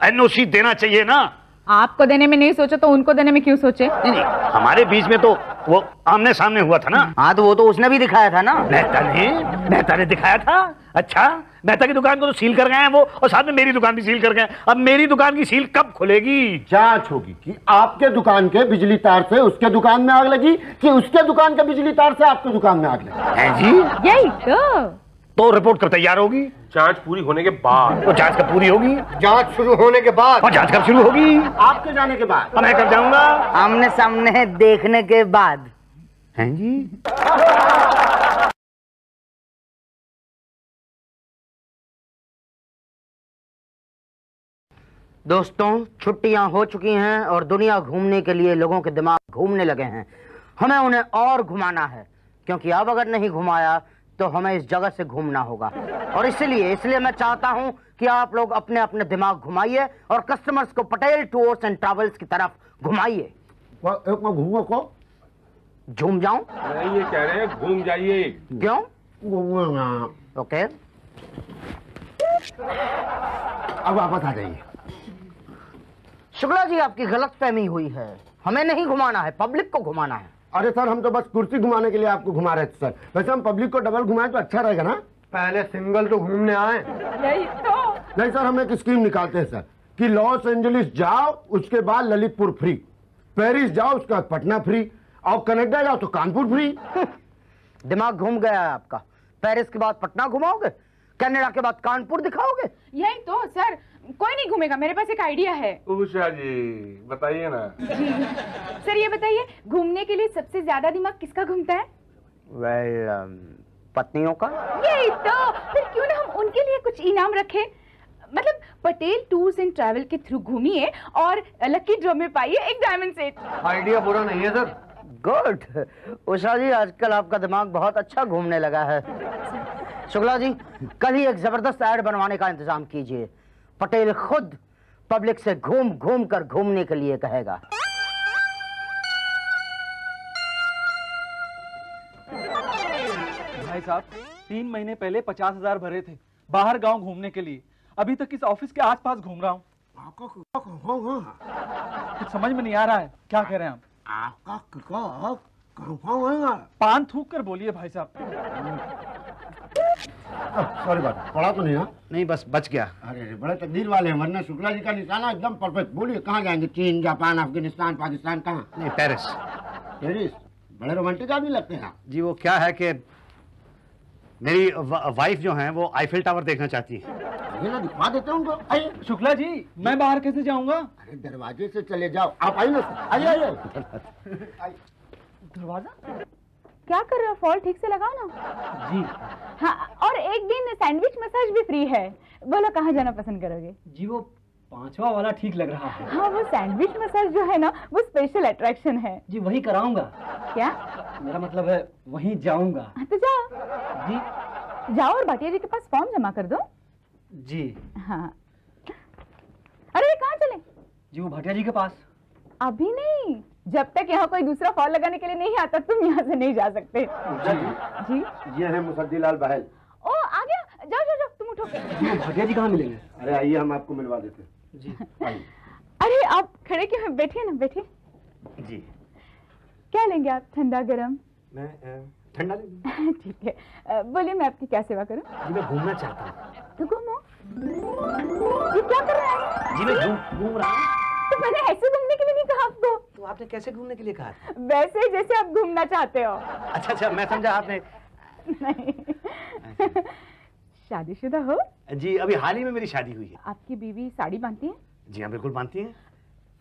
एनओसी देना चाहिए ना। आपको देने में नहीं सोचा तो उनको देने में क्यों सोचे? नहीं नहीं, हमारे बीच में तो वो आमने सामने हुआ था ना। हाँ, तो वो तो उसने भी दिखाया था ना। मेहता ने मेहता ने दिखाया था। अच्छा, मेहता की दुकान को तो सील कर गए हैं वो, और साथ में मेरी दुकान भी सील कर गए। अब मेरी दुकान की सील कब खुलेगी? जांच होगी कि आपके दुकान के बिजली तार से उसके दुकान में आग लगी कि उसके दुकान के बिजली तार से आपके दुकान में आग लगी। है जी, यही तो। तो रिपोर्ट कब तैयार होगी? जांच पूरी होने के बाद। तो जांच कब पूरी होगी? जांच शुरू होने के बाद। और जांच कब शुरू होगी? आपके जाने के बाद। मैं कब जाऊंगा? आमने सामने देखने के बाद। हैं जी। दोस्तों, छुट्टियां हो चुकी हैं और दुनिया घूमने के लिए लोगों के दिमाग घूमने लगे हैं। हमें उन्हें और घुमाना है, क्योंकि अब अगर नहीं घुमाया तो हमें इस जगह से घूमना होगा। और इसलिए इसलिए मैं चाहता हूं कि आप लोग अपने अपने दिमाग घुमाइए और कस्टमर्स को पटेल टूर्स एंड ट्रैवल्स की तरफ घुमाइए। एक मैं घूमो को झूम जाऊं? ये कह रहे हैं घूम जाइए। क्यों? ओके, अब वापस आ जाइए। शुक्ला जी, आपकी गलतफहमी हुई है, हमें नहीं घुमाना है, पब्लिक को घुमाना है। अरे सर हम तो बस कुर्सी घुमाने के लिए आपको घुमा रहे थे सर। वैसे हम पब्लिक को डबल घुमाएं तो अच्छा रहेगा ना। पहले सिंगल तो घूमने आए। यही तो। नहीं सर हम एक स्कीम निकालते हैं सर कि लॉस एंजलिस जाओ उसके बाद ललितपुर फ्री, पेरिस जाओ उसके बाद पटना फ्री, और कनाडा जाओ तो कानपुर फ्री। दिमाग घूम गया है आपका। पेरिस के बाद पटना घुमाओगे, कनाडा के बाद कानपुर दिखाओगे। यही तो सर। कोई नहीं घूमेगा, मेरे पास एक आइडिया है। उषा जी बताइए ना। सर ये बताइए घूमने के लिए सबसे ज्यादा दिमाग किसका घूमता है? वेल well, um... पत्नियों का। यही तो। फिर क्यों ना हम उनके लिए कुछ इनाम रखें, मतलब पटेल टूर्स एंड ट्रैवल के थ्रू घूमिए और लकी ड्रॉ में पाइए एक डायमंड सेट। आइडिया बुरा नहीं है सर। गुड। उषा जी आजकल आपका दिमाग बहुत अच्छा घूमने लगा है। शुक्ला जी कल ही एक जबरदस्त ऐड बनवाने का इंतजाम कीजिए। पटेल खुद पब्लिक से घूम घूम कर घूमने के लिए कहेगा। भाई साहब तीन महीने पहले पचास हजार भरे थे बाहर गांव घूमने के लिए, अभी तक इस ऑफिस के आसपास घूम रहा हूँ। कुछ समझ में नहीं आ रहा है, क्या कह रहे हैं आप? पान थूक कर बोलिए भाई साहब। सॉरी बात पड़ा तो नहीं? नहीं बस बच गया। अरे बड़े तकदीर वाले हैं, वरना शुक्ला जी का निशाना एकदम परफेक्ट। बोलिए कहाँ जाएंगे? चीन, जापान, अफगानिस्तान, पाकिस्तान, कहाँ? नहीं पेरिस। पेरिस बड़े रोमांटिक आदमी लगते हैं जी। वो क्या है कि मेरी वाइफ जो है वो एफिल टावर देखना चाहती है। ये ना दिखा देते हैं उनको। आइए शुक्ला जी मैं बाहर कैसे जाऊंगा? अरे दरवाजे से चले जाओ आप। आइए आइए आइए। दरवाजा क्या कर रहे हो? फॉल ठीक से लगाओ ना जी। हाँ और एक दिन सैंडविच मसाज भी फ्री है। बोलो कहाँ जाना पसंद करोगे? जी वो पांचवा वाला ठीक लग रहा है। हाँ वो सैंडविच मसाज जो है ना वो स्पेशल अट्रैक्शन है जी। वही कराऊंगा। क्या? मेरा मतलब है वहीं जाऊंगा। तो जाओ जी, जाओ और भाटिया जी के पास फॉर्म जमा कर दो जी। हाँ अरे कहाँ चले जी? वो भाटिया जी के पास। अभी नहीं, जब तक यहाँ कोई दूसरा फॉल लगाने के लिए नहीं आता तुम यहाँ से नहीं जा सकते जी। जी ये है मुसद्दीलाल बहल। ओ आ गया, जाओ जाओ जाओ तुम उठो। भाटिया जी कहाँ मिलेंगे? अरे आइए हम आपको मिलवा देते हैं जी। अरे आप खड़े क्यों हैं, बैठिए ना बैठिए जी। क्या लेंगे आप, ठंडा गरम? मैं ठंडा लेंगे। ठीक है बोलिए मैं आपकी क्या सेवा करूं? जी मैं घूमना चाहता हूं। तो घूमो। ये क्या कर रहा है? जी मैं घूम रहा हूं। तो मैंने ऐसे घूमने के लिए नहीं कहा आपको। तो आपने कैसे घूमने के लिए कहा? वैसे जैसे आप घूमना चाहते हो। अच्छा अच्छा मैं समझा आपने। नहीं शादीशुदा हो? जी अभी हाल ही में मेरी शादी हुई है। आपकी बीवी साड़ी बांधती है? जी हाँ बिल्कुल बांधती है।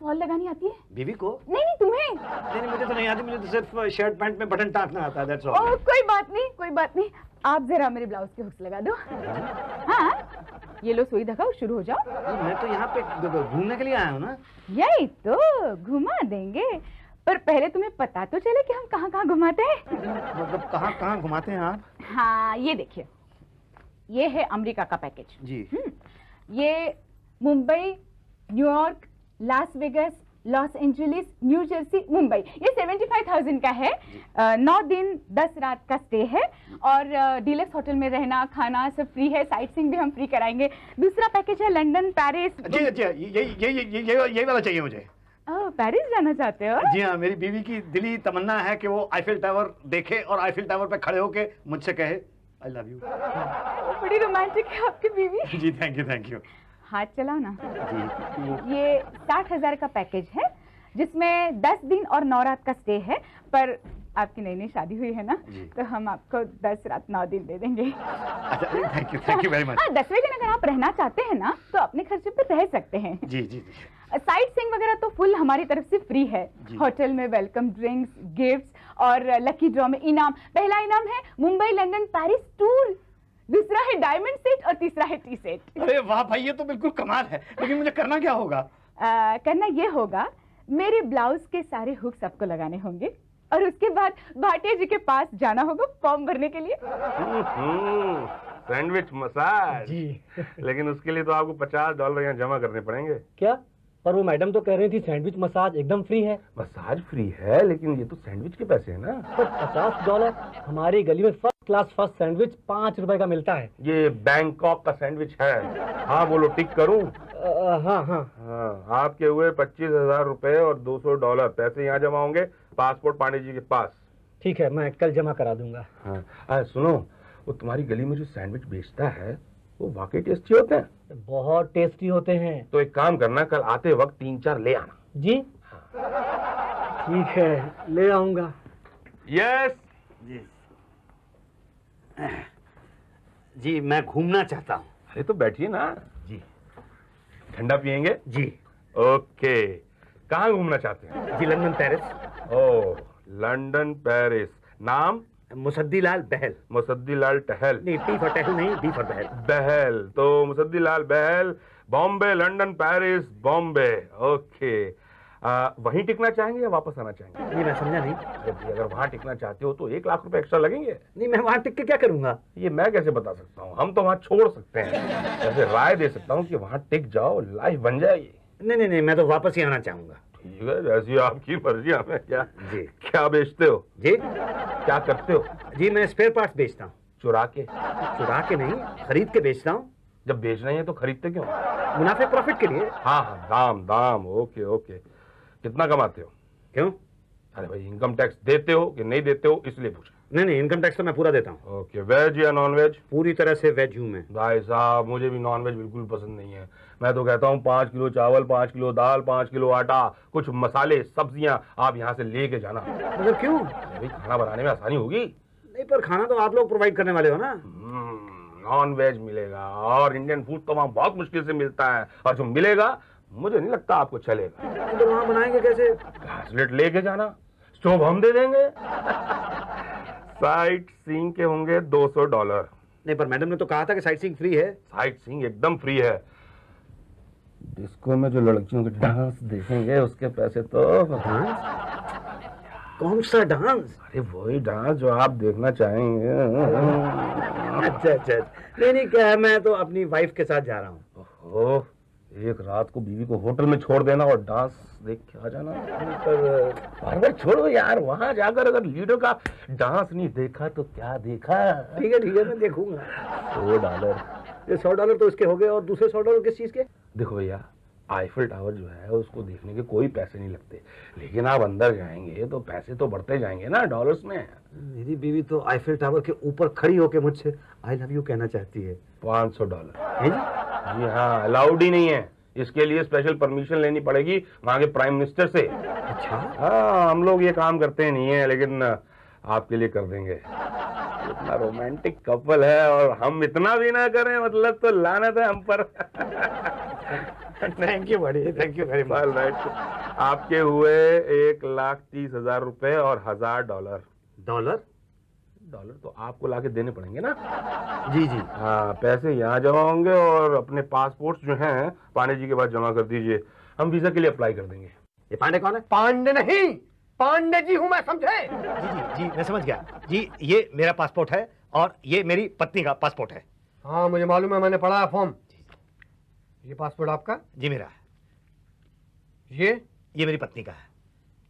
फॉल लगानी आती है? बीवी को? नहीं नहीं तुम्हें। नहीं मुझे तो नहीं आती, मुझे तो सिर्फ शर्ट पैंट में बटन टाँकना आता है, दैट्स ऑल। ओह कोई बात नहीं कोई बात नहीं, आप जरा मेरे ब्लाउज के हुक्स लगा दो। हाँ ये लो सुई दिखाओ, शुरू हो जाओ। मैं तो यहाँ पे घूमने के लिए आया हूँ ना। यही तो घुमा देंगे, पर पहले तुम्हें पता तो चले कि हम कहाँ कहाँ घुमाते हैं। मतलब कहाँ कहाँ घुमाते हैं आप? हाँ ये देखिए, ये है अमेरिका का पैकेज जी। ये Mumbai, New York, Las Vegas, Los Angeles, New Jersey, Mumbai, ये पचहत्तर हज़ार का है। आ, नौ दिन दस रात का स्टे है और डीलक्स होटल में रहना खाना सब फ्री है। साइट सीइंग भी हम फ्री कराएंगे। दूसरा पैकेज है लंदन पेरिस। जी अच्छा ये ये ये ये वाला चाहिए मुझे। ओह पेरिस जाना चाहते हो? जी हाँ मेरी बीवी की दिली तमन्ना है कि वो एफिल टावर देखे और एफिल टावर पे खड़े होके मुझसे कहे आई लव यू। बड़ी रोमांटिक है आपकी बीवी जी। Thank you thank you. हाथ चलाओ ना जी। ये साठ हजार का पैकेज है जिसमें दस दिन और नौ रात का स्टे है, पर आपकी नई नई शादी हुई है ना तो हम आपको दस रात नौ दिन दे देंगे। अच्छा thank you thank you very much. दसवें दिन अगर आप रहना चाहते हैं ना तो अपने खर्चे पे रह सकते हैं जी जी। साइट सीइंग वगैरह तो फुल हमारी तरफ से फ्री है। होटल में वेलकम ड्रिंक्स, गिफ्ट और लकी ड्रॉ में इनाम। पहला इनाम है मुंबई लंदन पेरिस टूर, दूसरा है डायमंड सेट और तीसरा है टी सेट। अरे वाह भाई ये तो बिल्कुल कमाल है, लेकिन मुझे करना क्या होगा? आ, करना ये होगा मेरे ब्लाउज के सारे हुक्स आपको लगाने होंगे और उसके बाद भाटिया जी के पास जाना होगा फॉर्म भरने के लिए। सैंडविच मसाज जी। लेकिन उसके लिए तो आपको पचास डॉलर यहाँ जमा करने पड़ेंगे। क्या? पर वो मैडम तो कह रही थी सैंडविच मसाज एकदम फ्री है। मसाज फ्री है लेकिन ये तो सैंडविच के पैसे है ना। पचास डॉलर हमारी गली में फर्स्ट क्लास फर्स्ट सैंडविच पाँच रुपए का मिलता है। ये बैंकॉक का सैंडविच है। हाँ बोलो टिक करूँ? हाँ हाँ हाँ, आपके हुए पच्चीस हजार रुपए और दो सौ डॉलर पैसे यहाँ जमा होंगे पासपोर्ट पांडे जी के पास। ठीक है, मैं कल जमा करा दूंगा। हाँ, आ, सुनो, वो तुम्हारी गली में जो सैंडविच बेचता है वो वाकई टेस्टी होते हैं। बहुत टेस्टी होते हैं। तो एक काम करना, कल आते वक्त तीन चार ले आना। जी ठीक है, ले आऊंगा। यस जी, जी मैं घूमना चाहता हूँ। अरे तो बैठिए ना जी, ठंडा पियेंगे जी। ओके, कहाँ घूमना चाहते हैं जी? London Paris. Oh, London Paris. नाम? मुसद्दीलाल बहल। मुसद्दीलाल टहल? नहीं, टी फॉर टहल नहीं, डी फॉर बहल। बहल, तो Musaddilal Bahal, Bombay, London Paris, Bombay. Okay, वहीं टिकना चाहेंगे या वापस आना चाहेंगे? ये मैं समझा नहीं। जब अगर वहाँ टिकना चाहते हो तो एक लाख रुपए एक्स्ट्रा लगेंगे। नहीं, मैं वहाँ टिक के क्या करूँगा, ये मैं कैसे बता सकता हूँ। हम तो वहाँ छोड़ सकते हैं, जैसे राय दे सकता हूँ कि वहाँ टिक जाओ, लाइफ बन जाएगी। नहीं नहीं नहीं, मैं तो वापस ही आना चाहूँगा। ठीक है, जैसी आपकी मर्जी। हमें क्या जी, क्या बेचते हो जी, क्या करते हो जी? मैं स्पेयर पार्ट्स बेचता हूँ। चुरा के? चुरा के नहीं, खरीद के बेचता हूँ। जब बेचना ही है तो खरीदते क्यों? मुनाफे, प्रॉफिट के लिए। हाँ हाँ, दाम दाम। ओके ओके, कितना कमाते हो? क्यों? अरे भाई, इनकम टैक्स देते हो कि नहीं देते हो इसलिए पूछा। नहीं नहीं, इनकम टैक्स तो मैं पूरा देता हूँ। ओके, वेज या नॉन वेज? पूरी तरह से वेज हूँ मैं। भाई साहब, मुझे भी नॉन वेज बिल्कुल पसंद नहीं है। मैं तो कहता हूँ पाँच किलो चावल, पाँच किलो दाल, पाँच किलो आटा, कुछ मसाले, सब्जियाँ आप यहाँ से लेके जाना। मतलब क्यों? भाई, खाना बनाने में आसानी होगी। नहीं, पर खाना तो आप लोग प्रोवाइड करने वाले हो ना। नॉन वेज मिलेगा और इंडियन फूड तो वहाँ बहुत मुश्किल से मिलता है, और जो मिलेगा मुझे नहीं लगता आपको चलेगा। तो वहाँ बनाएंगे कैसे? घासलेट लेके जाना, स्टोव हम दे देंगे। साइट सीइंग के होंगे दो सौ डॉलर। नहीं, पर मैडम ने तो कहा था कि साइट सीइंग फ्री है। साइट सीइंग एकदम फ्री है। डिस्को में जो लड़कियों के डांस देखेंगे उसके पैसे तो। कौन सा डांस? अरे वही डांस जो आप देखना चाहेंगे। अच्छा अच्छा, नहीं नहीं, क्या है, मैं तो अपनी वाइफ के साथ जा रहा हूँ। एक रात को बीवी को होटल में छोड़ देना और डांस देख के आ जाना। पर छोड़ो यार, वहाँ जाकर अगर लीडो का डांस नहीं देखा तो क्या देखा। ठीक है ठीक है, मैं देखूंगा। सौ डॉलर, ये सौ डॉलर तो इसके हो गए, और दूसरे सौ डॉलर किस चीज़ के? देखो भैया, एफिल टावर जो है उसको देखने के कोई पैसे नहीं लगते, लेकिन आप अंदर जाएंगे तो पैसे तो बढ़ते जाएंगे ना डॉलर्स में। मेरी बीवी तो एफिल टावर के ऊपर खड़ी होकर मुझसे आई लव यू कहना चाहती है। पाँच सौ डॉलर? जी हाँ, अलाउड ही नहीं है। इसके लिए स्पेशल परमिशन लेनी पड़ेगी वहाँ के प्राइम मिनिस्टर से। अच्छा? हाँ, हम लोग ये काम करते नहीं है, लेकिन आपके लिए कर देंगे। इतना रोमांटिक कपल है और हम इतना भी ना करें, मतलब तो लानत है हम पर। थैंक यू बड़ी, thank you very much. Right, आपके हुए एक लाख तीस हजार रुपए और हजार डॉलर। डॉलर? डॉलर तो आपको लाके देने पड़ेंगे ना। जी जी हाँ, पैसे यहाँ जमा होंगे और अपने पासपोर्ट जो हैं पांडे जी के पास जमा कर दीजिए, हम वीजा के लिए अप्लाई कर देंगे। ये पांडे कौन है? पांडे नहीं, पांडे जी हूँ मैं, समझे? जी जी जी, मैं समझ गया जी। ये मेरा पासपोर्ट है और ये मेरी पत्नी का पासपोर्ट है। हाँ, मुझे मालूम है, मैंने पढ़ा है फॉर्म। ये पासपोर्ट आपका? जी मेरा। ये ये मेरी पत्नी का है।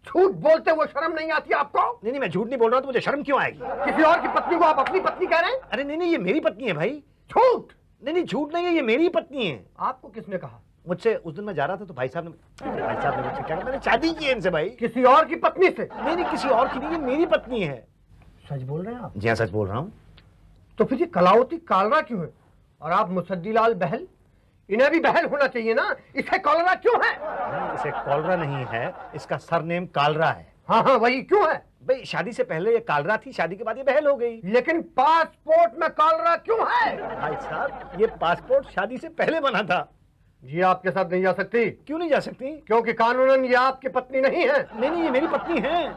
झूठ बोलते वो शर्म नहीं आती आपको? नहीं नहीं, मैं झूठ नहीं बोल रहा हूँ, तो मुझे शर्म क्यों आएगी? किसी और की पत्नी को आप अपनी पत्नी कह रहे हैं? अरे नहीं नहीं, ये मेरी पत्नी है भाई। झूठ? नहीं नहीं, झूठ नहीं है, ये मेरी पत्नी है। आपको किसने कहा? मुझसे उस दिन मैं जा रहा था तो भाई साहब ने भाई साहब ने मुझसे क्या कहा, मैंने शादी की है इनसे। भाई, किसी और की पत्नी से? नहीं नहीं, किसी और की नहीं, ये मेरी पत्नी है। सच बोल रहे हैं आप? जी हाँ, सच बोल रहा हूँ। तो फिर ये कलावती कालरा क्यों है? और आप मुसद्दीलाल बहल, इन्हें भी बहल होना चाहिए ना। इसे कॉलरा क्यों है? नहीं, इसे कॉलरा नहीं है, इसका सरनेम कालरा है। हाँ हाँ, वही क्यों है भाई? शादी से पहले ये कालरा थी, शादी के बाद ये बहल हो गई। लेकिन पासपोर्ट में कालरा क्यों है? भाई साहब, ये पासपोर्ट शादी से पहले बना था। ये आपके साथ नहीं जा सकती। क्यों नहीं जा सकती? क्योंकि कानूनन ये आपकी पत्नी नहीं है। नहीं नहीं, ये मेरी पत्नी है।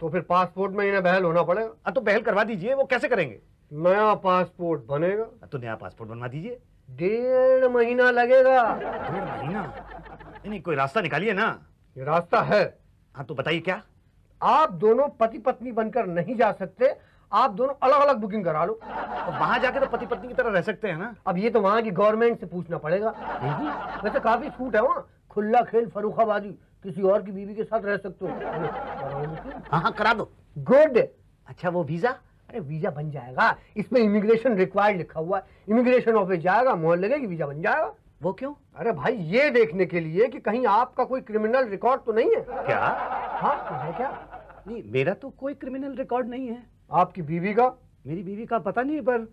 तो फिर पासपोर्ट में इन्हें बहल होना पड़ेगा। तो बहल करवा दीजिए। वो कैसे करेंगे? नया पासपोर्ट बनेगा तो नया पासपोर्ट बनवा दीजिए। डेढ़ महीना लगेगा। डेढ़ महीना? नहीं, कोई रास्ता निकालिए ना। ये रास्ता है। हाँ तो बताइए क्या? आप दोनों पति पत्नी बनकर नहीं जा सकते, आप दोनों अलग अलग बुकिंग करा लो। तो वहां जाके तो पति पत्नी की तरह रह सकते हैं ना। अब ये तो वहाँ की गवर्नमेंट से पूछना पड़ेगा। वैसे काफी छूट है वहाँ, खुला खेल फरूखाबाजी, किसी और की बीवी के साथ रह सकते हो। हाँ हाँ, करा दो। गुड। अच्छा, वो वीजा? अरे वीजा बन जाएगा, इसमें इमिग्रेशन रिक्वायर्ड लिखा हुआ है। इमिग्रेशन ऑफिस जाएगा, मोहर लगेगी, वीजा बन जाएगा। वो क्यों? अरे भाई ये देखने के लिए कि कहीं आपका कोई क्रिमिनल रिकॉर्ड तो नहीं है। क्या? हाँ तो है क्या? नहीं, मेरा तो कोई क्रिमिनल रिकॉर्ड नहीं है। आपकी बीवी का? मेरी बीवी का पता नहीं, पर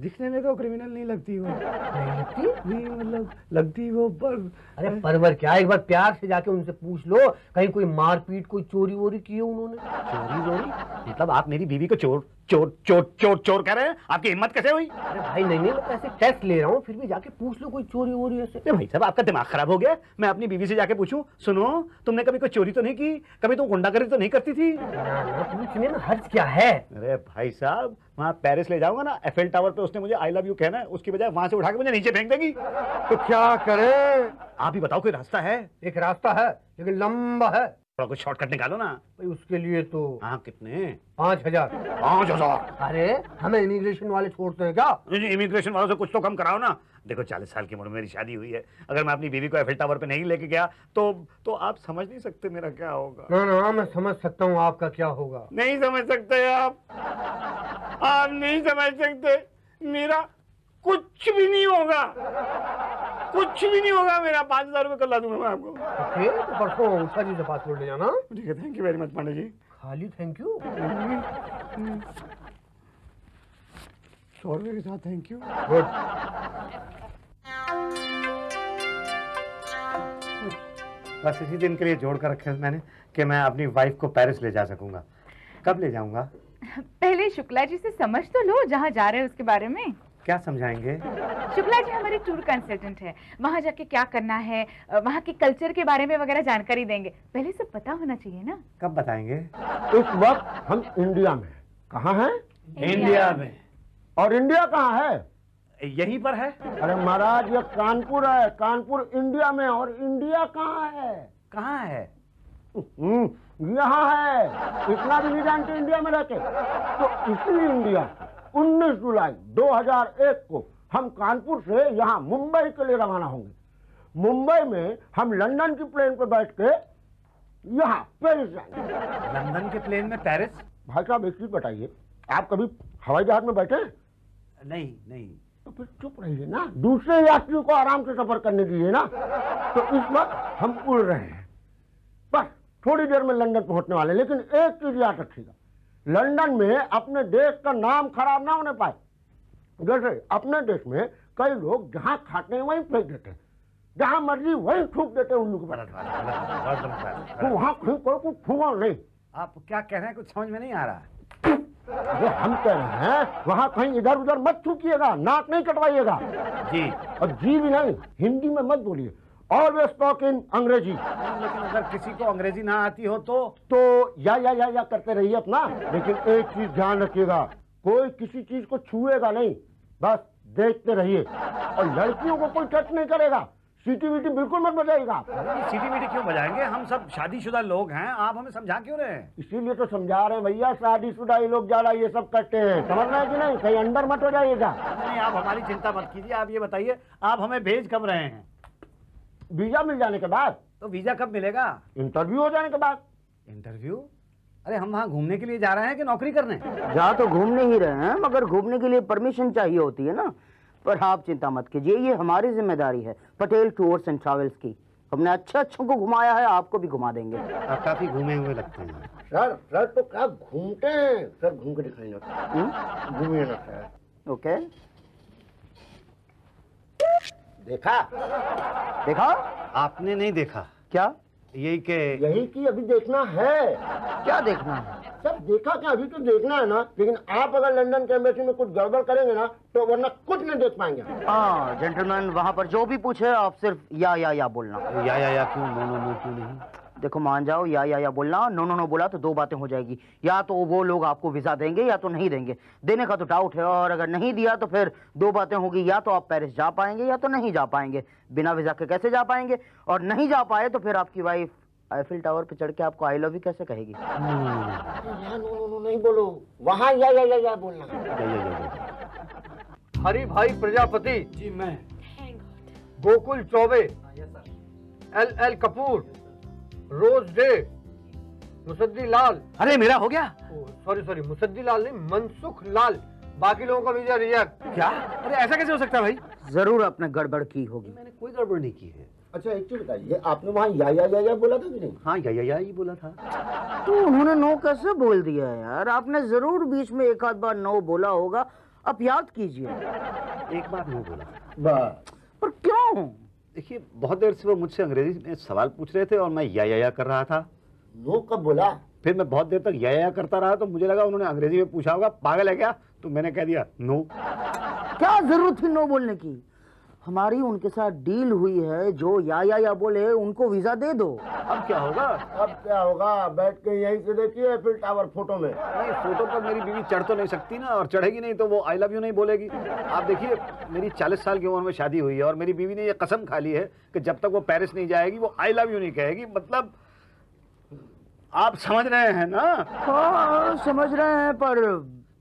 दिखने में तो क्रिमिनल नहीं लगती वो। नहीं लगती? नहीं मतलब लगती वो पर। अरे परवर क्या, एक बार प्यार से जाके उनसे पूछ लो कहीं कोई मारपीट कोई चोरी वोरी की है उन्होंने। चोरी वोरी? मतलब आप मेरी बीवी को चोर चोर चोर चोर चोर कह रहे हैं? आपकी हिम्मत कैसे हुई? अरे भाई नहीं नहीं, मैं ऐसे टेस्ट ले रहा हूँ, फिर भी जाके पूछ लो कोई चोरी वोरी ऐसे। अरे भाई साहब आपका दिमाग खराब हो गया, मैं अपनी बीवी से जाके पूछूं सुनो तुमने कभी कोई चोरी तो नहीं की, कभी तुम गुंडागर्दी तो नहीं करती थी? पूछने में हर्ज क्या है? अरे भाई साहब वहाँ पेरिस ले जाऊंगा ना एफिल टावर पे, उसने मुझे आई लव यू कहना है, उसकी बजाय वहाँ से उठा के मुझे नीचे फेंक देगी। तो क्या करे? आप ही बताओ कोई रास्ता है। एक रास्ता है लेकिन लंबा है, थोड़ा कुछ शॉर्टकट निकालो ना भाई। उसके लिए तो हाँ कितने? पाँच हजार। पाँच हजार? अरे हमें इमिग्रेशन वाले छोड़ते हैं क्या? इमिग्रेशन वालों से कुछ तो कम कराओ ना। देखो चालीस साल की उम्र में मेरी शादी हुई है, अगर मैं अपनी बीवी को एफिल टावर पे नहीं लेके गया तो तो आप समझ नहीं सकते मेरा क्या होगा। ना ना मैं समझ सकता हूँ आपका क्या होगा। नहीं समझ सकते आप, आप नहीं समझ सकते। मेरा कुछ भी नहीं होगा, कुछ भी नहीं होगा मेरा। पाँच हजार रुपये कल ला दूंगा मैं आपको। तो परसों उषा जी से पासपोर्ट ले जाना। ठीक है, thank you very much Pandey ji. खाली थैंक यू? सौ रुपये के साथ थैंक यू। बस इसी दिन के लिए जोड़ कर रखे मैंने कि मैं अपनी वाइफ को पेरिस ले जा सकूंगा। कब ले जाऊंगा? पहले शुक्ला जी से समझ तो लो जहाँ जा रहे हैं उसके बारे में। क्या समझाएंगे? शुक्ला जी हमारे टूर कंसल्टेंट है, वहाँ जाके क्या करना है, वहाँ के कल्चर के बारे में वगैरह जानकारी देंगे। पहले सब पता होना चाहिए ना। कब बताएंगे? इस वक्त हम इंडिया में। कहाँ है? इंडिया, इंडिया में। और इंडिया कहाँ है? यहीं पर है। अरे महाराज ये कानपुर है, कानपुर इंडिया में। और इंडिया कहाँ है? कहाँ है? यहाँ है। इतना भी नहीं जानते इंडिया में रहते तो। इसलिए इंडिया उन्नीस जुलाई दो हजार एक को हम कानपुर से यहाँ मुंबई के लिए रवाना होंगे। मुंबई में हम लंदन की प्लेन पर बैठ के यहाँ पेरिस जाएंगे। लंदन के प्लेन में पेरिस? भाई साहब एक चीज बताइए, आप कभी हवाई जहाज में बैठे? नहीं नहीं। तो फिर चुप रहिए ना, दूसरे यात्रियों को आराम से सफर करने दीजिए ना। तो इस वक्त हम उड़ रहे हैं, बस थोड़ी देर में लंदन पहुंचने वाले। लेकिन एक चीज याद रखिएगा, लंदन में अपने देश का नाम खराब ना होने पाए। जैसे अपने देश में कई लोग जहाँ खाते हैं वहीं फेंक देते हैं, जहाँ मर्जी वहीं थूक देते हैं उल्लू के पराठे। तो वहाँ कहीं कोई कुछ थूका नहीं। आप क्या कह रहे हैं कुछ समझ में नहीं आ रहा। जो हम कह रहे हैं वहाँ कहीं इधर उधर मत थूकिएगा, नाक नहीं कटवाइएगा जी। और जी भी नहीं, हिंदी में मत बोलिए। Always talk in अंग्रेजी। लेकिन अगर किसी को अंग्रेजी ना आती हो तो तो या या या या करते रहिए अपना। लेकिन एक चीज ध्यान रखिएगा, कोई किसी चीज को छुएगा नहीं, बस देखते रहिए। और लड़कियों को कोई टच नहीं करेगा। सीटी वीटी बिल्कुल मत बजाइएगा। सीटी वीटी क्यों बजाएंगे, हम सब शादीशुदा लोग हैं। आप हमें समझा क्यों रहे हैं? इसीलिए तो समझा रहे हैं भैया, शादीशुदा ही लोग ज्यादा ये सब करते हैं, समझना है कि नहीं। कहीं अंदर मत हो जाइएगा। नहीं आप हमारी चिंता मत कीजिए। आप ये बताइए आप हमें भेज कब रहे हैं? वीजा मिल जाने के बाद। तो वीजा कब मिलेगा? इंटरव्यू हो जाने के बाद। इंटरव्यू? अरे हम वहाँ घूमने के लिए जा रहे हैं कि नौकरी करने? जा तो घूमने ही रहे हैं, मगर घूमने के लिए परमिशन चाहिए होती है ना। पर आप चिंता मत कीजिए, ये हमारी जिम्मेदारी है पटेल टूर्स एंड ट्रैवल्स की। हमने अच्छा अच्छों को घुमाया है, आपको भी घुमा देंगे। आप काफी घूमे हुए लगते हैं सर। सर तो क्या घूमते हैं सर, घूम के दिखाएंगे। घूमिए ना सर। ओके देखा देखा? आपने नहीं देखा क्या? यही के यही की अभी देखना है। क्या देखना है सब? देखा क्या, अभी तो देखना है ना। लेकिन आप अगर लंदन के एम्बेसी में कुछ गड़बड़ करेंगे ना तो वरना कुछ नहीं देख पाएंगे। हाँ जेंटलमैन, वहाँ पर जो भी पूछे आप सिर्फ या या या बोलना। या या या क्यों? नो नो नो क्यों नहीं? देखो मान जाओ, या या या बोलना। नो नो नो बोला तो दो बातें हो जाएगी, या तो वो लोग आपको वीजा देंगे या तो नहीं देंगे। देने का तो डाउट है, और अगर नहीं दिया तो फिर दो बातें होगी, या तो आप पेरिस जा पाएंगे या तो नहीं जा पाएंगे। बिना वीजा के कैसे जा पाएंगे? और नहीं जा पाए तो फिर आपकी वाइफ एफिल टावर पे चढ़ के आपको आई लव यू कैसे कहेगी? नो नहीं बोलो, वहाँ या या या या बोलना। हरि भाई प्रजापति जी, मैं Gokul Chaubey, L L Kapoor, rose day, Musaddilal. अरे मेरा हो गया। सॉरी सॉरी मुसद्दीलाल नहीं, मनसुख लाल। बाकी लोगों का वीजा रिजेक्ट। क्या? अरे ऐसा कैसे हो सकता है भाई? जरूर आपने गड़बड़ की होगी। मैंने कोई गड़बड़ नहीं की है। अच्छा एक चीज बताइए, आपने वहाँ या या या या बोला था कि नहीं? हाँ या या या ही बोला था। तो उन्होंने नो कैसे बोल दिया है यार? आपने जरूर बीच में एक आध बार नो बोला होगा, आप याद कीजिए। एक बार नो बोला बस। पर क्यों? देखिए बहुत देर से वो मुझसे अंग्रेजी में सवाल पूछ रहे थे और मैं या या या कर रहा था। नो कब बोला? फिर मैं बहुत देर तक या या करता रहा तो मुझे लगा उन्होंने अंग्रेजी में पूछा होगा, पागल है क्या, तो मैंने कह दिया नो। क्या जरूरत थी नो बोलने की? हमारी उनके साथ डील हुई है, जो या या या बोले उनको वीजा दे दो। अब क्या होगा? अब क्या होगा? बैठ के यहीं से देखिए एफिल टावर फोटो में। नहीं, फोटो पर मेरी बीवी चढ़ तो नहीं सकती ना, और चढ़ेगी नहीं तो वो आई लव यू नहीं बोलेगी। आप देखिए मेरी चालीस साल की उम्र में शादी हुई है और मेरी बीवी ने ये कसम खा ली है कि जब तक वो पेरिस नहीं जाएगी वो आई लव यू नहीं कहेगी। मतलब आप समझ रहे हैं ना? हाँ समझ रहे हैं। पर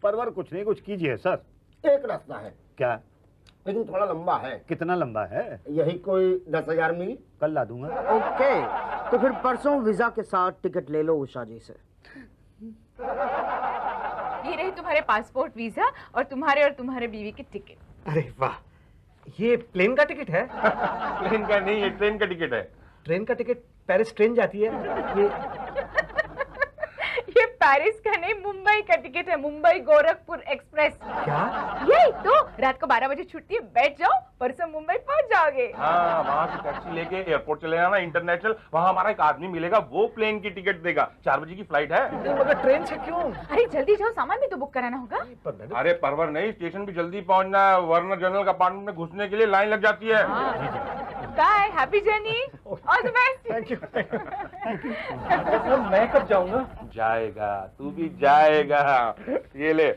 परवर कुछ नहीं कुछ कीजिए सर। एक रास्ता है। क्या? लेकिन थोड़ा लंबा है। कितना लंबा है? यही कोई दस हजार मील। कल ला दूंगा। ओके तो फिर परसों वीजा के साथ टिकट ले लो उषा जी से। ये रही तुम्हारे पासपोर्ट, वीजा और तुम्हारे और तुम्हारे बीवी की टिकट। अरे वाह, ये प्लेन का टिकट है? प्लेन का नहीं, ये ट्रेन का टिकट है। ट्रेन का टिकट? पेरिस ट्रेन जाती है ये। ये पेरिस का नहीं मुंबई का टिकट है, मुंबई गोरखपुर एक्सप्रेस। क्या? यही तो, रात को बारह बजे छुट्टी है, बैठ जाओ, परसों मुंबई पहुंच जाओगे। हाँ वहाँ से टैक्सी लेके एयरपोर्ट चले जाना इंटरनेशनल, वहाँ हमारा एक आदमी मिलेगा वो प्लेन की टिकट देगा। चार बजे की फ्लाइट है। मगर ट्रेन से क्यों? अरे जल्दी जाओ, सामान भी तो बुक कराना होगा। अरे परवर नहीं, स्टेशन भी जल्दी पहुँचना है वरना जनरल कंपार्टमेंट में घुसने के लिए लाइन लग जाती है। Bye, happy journey, all the best. Thank you thank you. मैं कब जाऊंगा? जाएगा, तू भी जाएगा। ये ले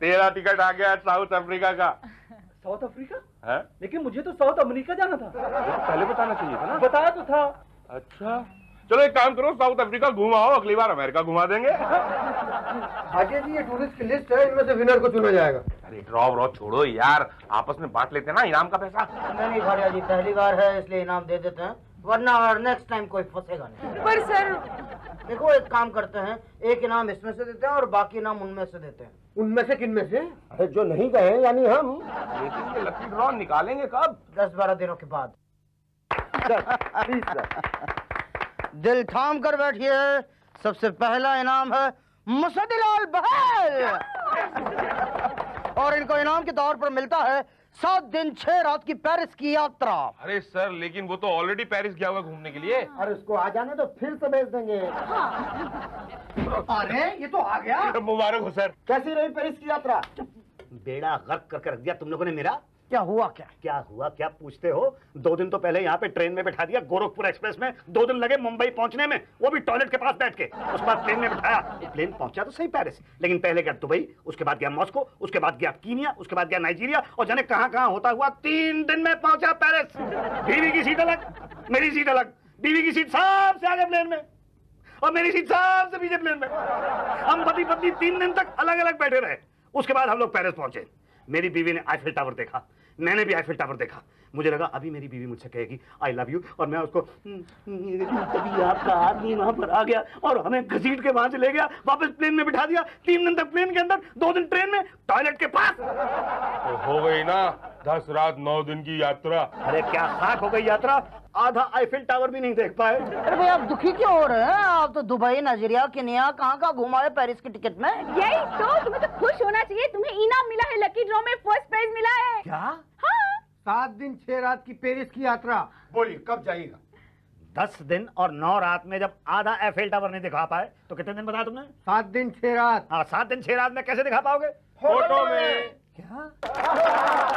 तेरा टिकट आ गया साउथ अफ्रीका का। South Africa? है लेकिन मुझे तो साउथ अमेरिका जाना था। पहले बताना चाहिए था ना। बताया तो था। अच्छा चलो एक काम करो, साउथ अफ्रीका घुमाओ, अगली बार अमेरिका घुमा देंगे। भाटिया जी ये टूरिस्ट की लिस्ट है, इनमें से विनर को चुना जाएगा। ड्रॉ छोड़ो यार, आपस में बांट लेते हैं ना इनाम का पैसा। नहीं भाटिया जी पहली बार है इसलिए इनाम दे देते हैं, वरना और नेक्स्ट टाइम कोई फंसेगा नहीं। पर सर देखो एक काम करते हैं, एक इनाम इसमें से देते हैं और बाकी इनाम उनमें से देते हैं। उनमें से? किनमें से? अरे जो नहीं गए यानी हम। लेकिन ये लकी ड्रॉ निकालेंगे कब? दस बारह दिनों के बाद। दिल थाम कर बैठिए, सबसे पहला इनाम है मुसद्दीलाल बहल और इनको इनाम के तौर पर मिलता है सात दिन छह रात की पेरिस की यात्रा। अरे सर लेकिन वो तो ऑलरेडी पेरिस गया हुआ घूमने के लिए। अरे उसको आ जाने तो फिर से भेज देंगे। हाँ। अरे ये तो आ गया। तो मुबारक हो सर। कैसी रही पेरिस की यात्रा? बेड़ा गर्क करके रख दिया तुम लोगों ने मेरा। क्या हुआ क्या? क्या हुआ क्या पूछते हो? दो दिन तो पहले यहाँ पे ट्रेन में बैठा दिया गोरखपुर एक्सप्रेस में, दो दिन लगे मुंबई पहुंचने में, वो भी टॉयलेट के पास बैठ के। उसके बाद ट्रेन में बैठाया, प्लेन पहुंचा तो सही पेरिस, लेकिन पहले गया दुबई, उसके बाद गया मॉस्को, उसके बाद गया कीनिया, उसके बाद गया नाइजीरिया और जाने कहाँ कहाँ होता हुआ तीन दिन में पहुंचा पेरिस। बीवी की सीट अलग, मेरी सीट अलग, बीवी की सीट सबसे आगे प्लेन में और मेरी सीट सबसे पीछे प्लेन में। हम पति पत्नी तीन दिन तक अलग अलग बैठे रहे। उसके बाद हम लोग पेरिस पहुंचे, मेरी बीवी ने एफिल टावर देखा, मैंने भी एफिल टावर देखा। मुझे लगा अभी मेरी बीवी मुझसे कहेगी आई लव यू और मैं उसको, तभी आपका आदमी वहां पर आ गया और हमें घसीट के वहां से ले गया, वापस प्लेन में बिठा दिया, तीन दिन तक प्लेन के अंदर, दो दिन ट्रेन में, टॉयलेट के पास। तो हो गई ना दस रात नौ दिन की यात्रा। अरे क्या खाक हो गई यात्रा, आधा एफिल टावर भी नहीं देख पाए। अरे भाई आप दुखी क्यों हो रहे हैं? आप तो दुबई, नाइजीरिया, कीनिया कहाँ कहाँ घुमाए पेरिस के टिकट में। यही तो, तुम्हें तो खुश होना चाहिए, तुम्हें इनाम मिला है, लकी ड्रॉ में फर्स्ट प्राइज मिला है। क्या? हाँ। सात दिन छह रात की पेरिस की यात्रा। बोलिए कब जाइएगा? दस दिन और नौ रात में जब आधा एफिल टावर नहीं दिखा पाए तो कितने दिन बताया तुमने? सात दिन छह रात। हाँ सात दिन छह रात में कैसे दिखा पाओगे? फोटो में। क्या